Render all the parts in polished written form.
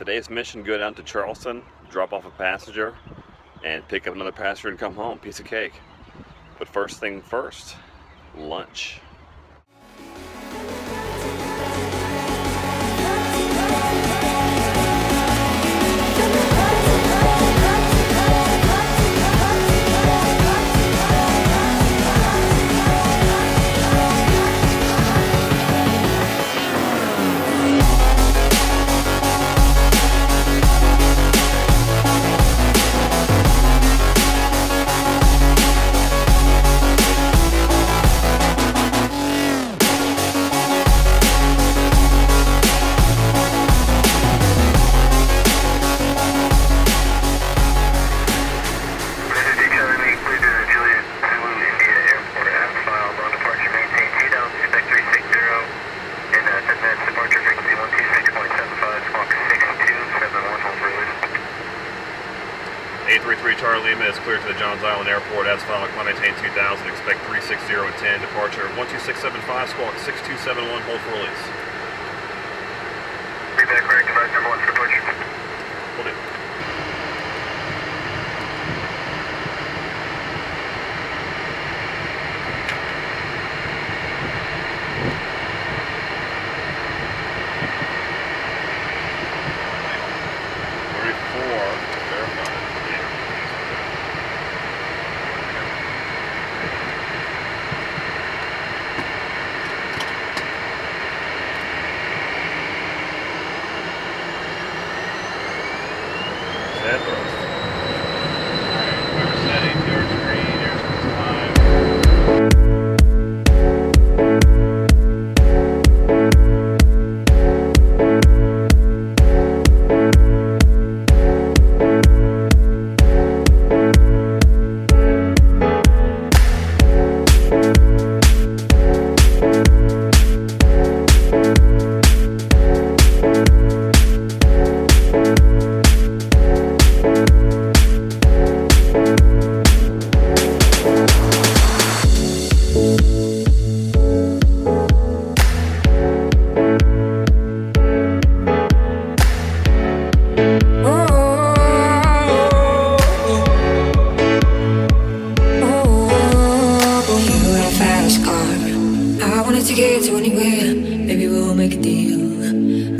Today's mission: go down to Charleston, drop off a passenger, and pick up another passenger and come home. Piece of cake. But first thing first, lunch. Lima is cleared to the Johns Island Airport as filed. Climb maintain 2000. Expect 36010. Departure 12675. Squawk 6271. Hold for release. Be back correct. Device number 1 for departure. Hold it.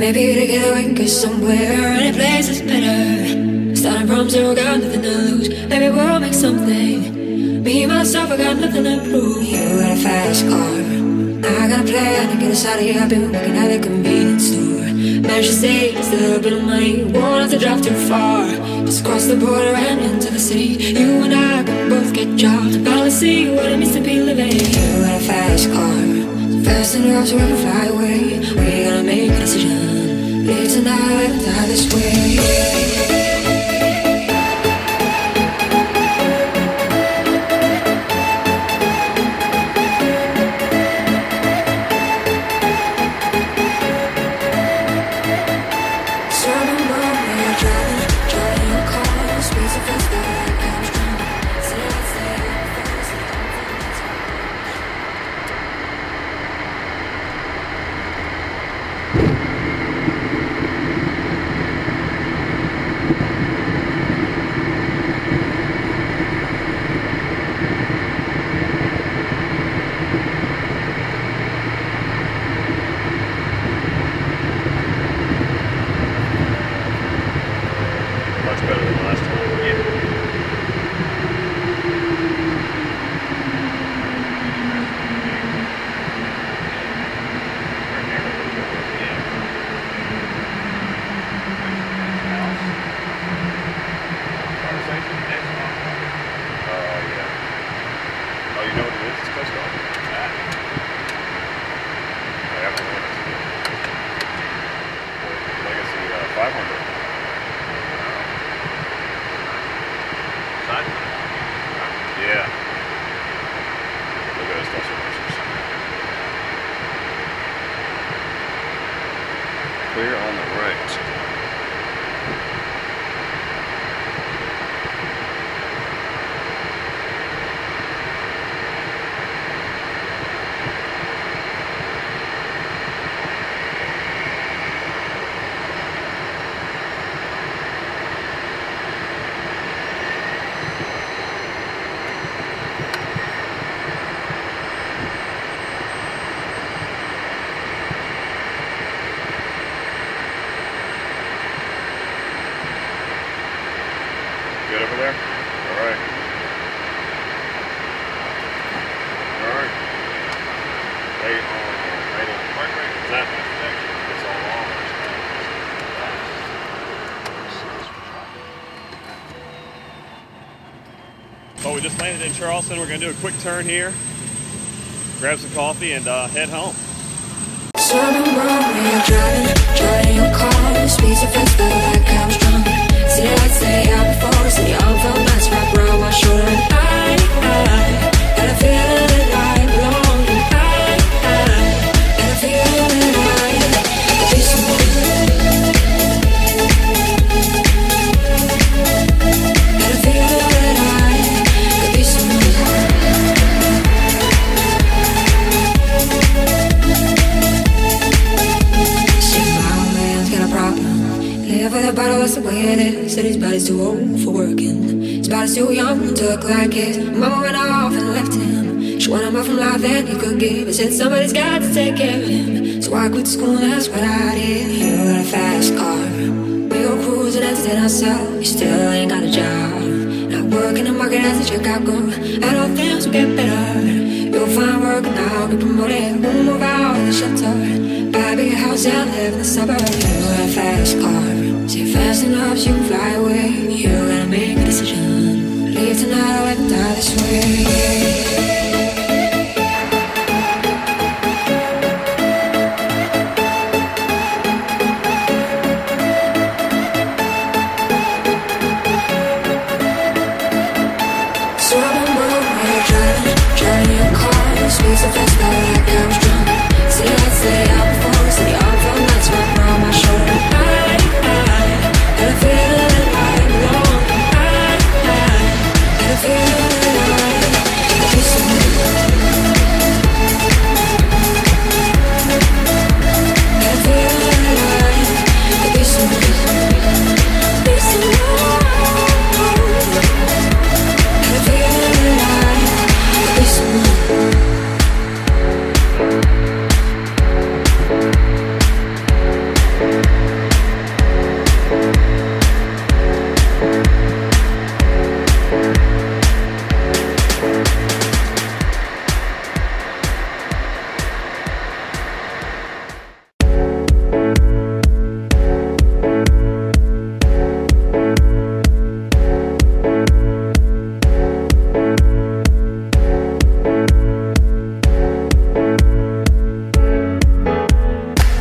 Maybe together we can go somewhere, any place is better. Starting from zero, got nothing to lose. Maybe we'll make something. Me, myself, I got nothing to prove. You got a fast car, I got a plan to get us out of here. I've been working at a convenience store, managed to save just a little bit of money. Won't have to drive too far, just cross the border and into the city. You and I can both get jobs, finally see what it means to be living. You got a fast car, so fast enough so we can fly away. We gotta make a decision. Live tonight, die this way. Clear on the right. Well, we just landed in Charleston. We're going to do a quick turn here, grab some coffee, and head home. Said his body's too old for working, his body's too young to look like it. Mama went off and left him. She wanted more from life than he could give. I said somebody's got to take care of him, so I quit school and that's what I did. You got a fast car, we go cruising and sit ourselves. You still ain't got a job, not working the market as a Chicago. I don't think we'll get better. You'll find work and I'll get promoted. We'll move out of the shelter, buy a big house and live in the suburbs. You got a fast car, say fast enough, you fly away.